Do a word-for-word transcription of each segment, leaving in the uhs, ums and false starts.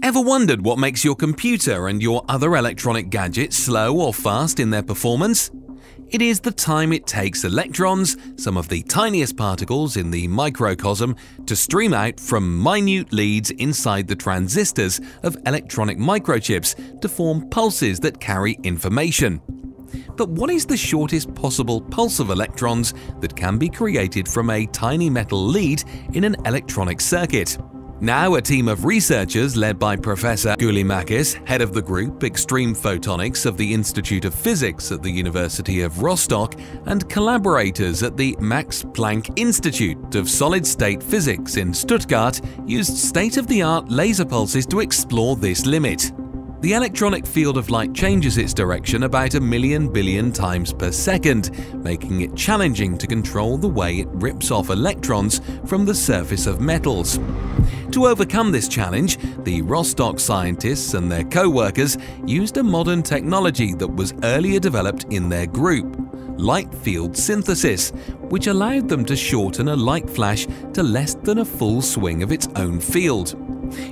Ever wondered what makes your computer and your other electronic gadgets slow or fast in their performance? It is the time it takes electrons, some of the tiniest particles in the microcosm, to stream out from minute leads inside the transistors of electronic microchips to form pulses that carry information. But what is the shortest possible pulse of electrons that can be created from a tiny metal lead in an electronic circuit? Now, a team of researchers led by Professor Goulielmakis, head of the group Extreme Photonics of the Institute of Physics at the University of Rostock, and collaborators at the Max Planck Institute of Solid-State Physics in Stuttgart, used state-of-the-art laser pulses to explore this limit. The electronic field of light changes its direction about a million billion times per second, making it challenging to control the way it rips off electrons from the surface of metals. To overcome this challenge, the Rostock scientists and their co-workers used a modern technology that was earlier developed in their group, light field synthesis, which allowed them to shorten a light flash to less than a full swing of its own field.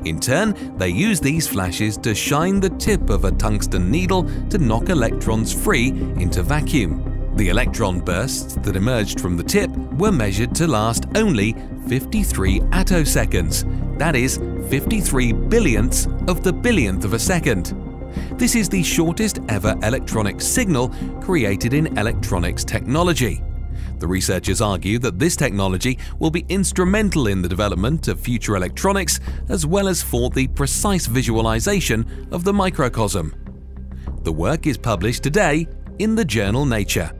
In turn, they use these flashes to shine the tip of a tungsten needle to knock electrons free into vacuum. The electron bursts that emerged from the tip were measured to last only fifty-three attoseconds, that is, fifty-three billionths of the billionth of a second. This is the shortest ever electronic signal created in electronics technology. The researchers argue that this technology will be instrumental in the development of future electronics, as well as for the precise visualization of the microcosm. The work is published today in the journal Nature.